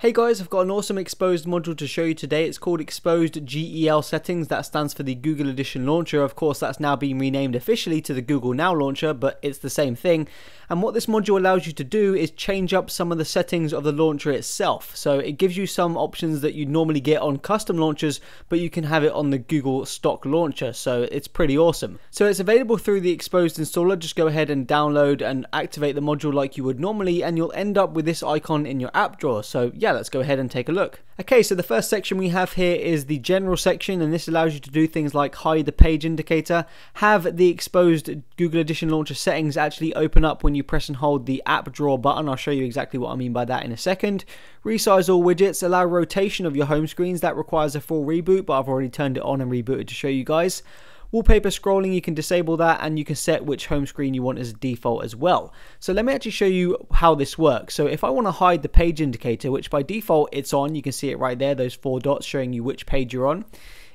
Hey guys, I've got an awesome Xposed module to show you today. It's called Xposed GEL Settings. That stands for the Google Edition launcher. Of course, that's now been renamed officially to the Google Now launcher, but it's the same thing. And what this module allows you to do is change up some of the settings of the launcher itself. So it gives you some options that you'd normally get on custom launchers, but you can have it on the Google stock launcher. So it's pretty awesome. So it's available through the Xposed installer. Just go ahead and download and activate the module like you would normally, and you'll end up with this icon in your app drawer. So yeah, let's go ahead and take a look. Okay, so the first section we have here is the general section, and this allows you to do things like hide the page indicator, have the Xposed Google Edition launcher settings actually open up when you press and hold the app drawer button. I'll show you exactly what I mean by that in a second. Resize all widgets, allow rotation of your home screens. That requires a full reboot, but I've already turned it on and rebooted to show you guys. Wallpaper scrolling, you can disable that, and you can set which home screen you want as default as well. So let me actually show you how this works. So if I want to hide the page indicator, which by default it's on, you can see it right there, those four dots showing you which page you're on.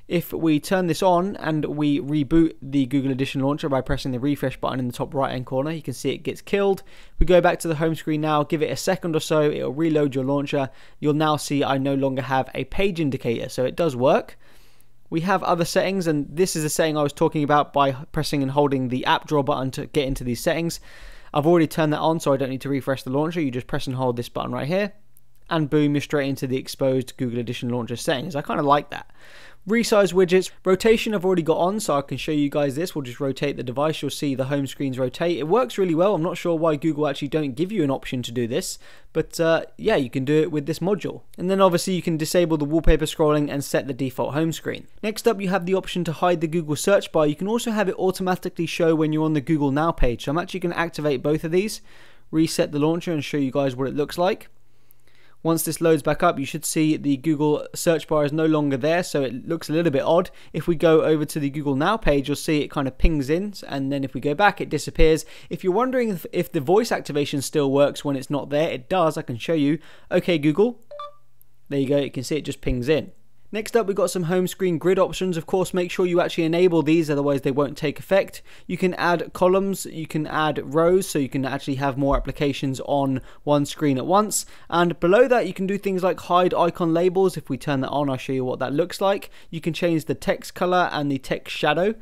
If we turn this on and we reboot the Google Edition launcher by pressing the refresh button in the top right hand corner, you can see it gets killed. We go back to the home screen now, give it a second or so, it'll reload your launcher. You'll now see I no longer have a page indicator, so it does work. We have other settings, and this is the setting I was talking about by pressing and holding the app drawer button to get into these settings. I've already turned that on, so I don't need to refresh the launcher. You just press and hold this button right here, and boom, you're straight into the Xposed Google Edition launcher settings. I kind of like that. Resize widgets, rotation I've already got on, so I can show you guys this. We'll just rotate the device. You'll see the home screens rotate. It works really well. I'm not sure why Google actually don't give you an option to do this, but yeah, you can do it with this module. And then obviously you can disable the wallpaper scrolling and set the default home screen. Next up, you have the option to hide the Google search bar. You can also have it automatically show when you're on the Google Now page. So I'm actually going to activate both of these, reset the launcher, and show you guys what it looks like. Once this loads back up, you should see the Google search bar is no longer there, so it looks a little bit odd. If we go over to the Google Now page, you'll see it kind of pings in, and then if we go back, it disappears. If you're wondering if the voice activation still works when it's not there, it does. I can show you. Okay, Google. There you go. You can see it just pings in. Next up, we've got some home screen grid options. Of course, make sure you actually enable these, otherwise they won't take effect. You can add columns, you can add rows, so you can actually have more applications on one screen at once. And below that, you can do things like hide icon labels. If we turn that on, I'll show you what that looks like. You can change the text color and the text shadow.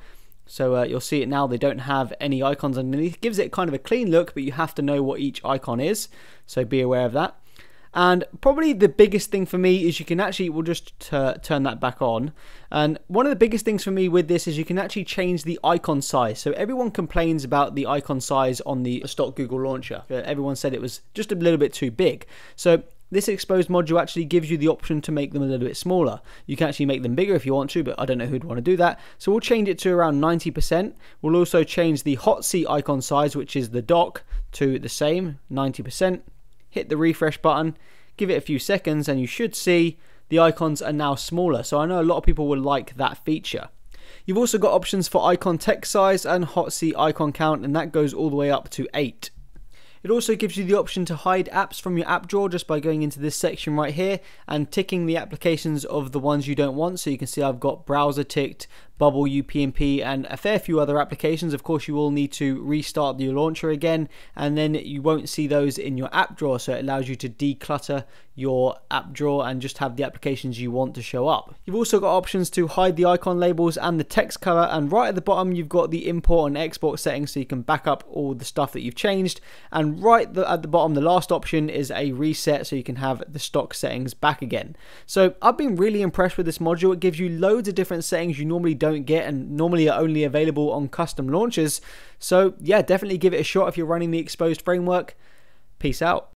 So you'll see it now, they don't have any icons underneath. It gives it kind of a clean look, but you have to know what each icon is, so be aware of that. And probably the biggest thing for me is you can actually, we'll just turn that back on. And one of the biggest things for me with this is you can actually change the icon size. So everyone complains about the icon size on the stock Google launcher. Everyone said it was just a little bit too big. So this Xposed module actually gives you the option to make them a little bit smaller. You can actually make them bigger if you want to, but I don't know who'd want to do that. So we'll change it to around 90%. We'll also change the hot seat icon size, which is the dock, to the same, 90%. Hit the refresh button, give it a few seconds, and you should see the icons are now smaller. So I know a lot of people will like that feature. You've also got options for icon text size and hot seat icon count, and that goes all the way up to 8. It also gives you the option to hide apps from your app drawer just by going into this section right here and ticking the applications of the ones you don't want. So you can see I've got browser ticked, Bubble, UPnP, and a fair few other applications. Of course, you will need to restart your launcher again, and then you won't see those in your app drawer. So it allows you to declutter your app drawer and just have the applications you want to show up. You've also got options to hide the icon labels and the text color. And right at the bottom, you've got the import and export settings, so you can back up all the stuff that you've changed. And right at the bottom, the last option is a reset, so you can have the stock settings back again. So I've been really impressed with this module. It gives you loads of different settings you normally don't get and normally are only available on custom launchers. So yeah, definitely give it a shot if you're running the Xposed framework. Peace out.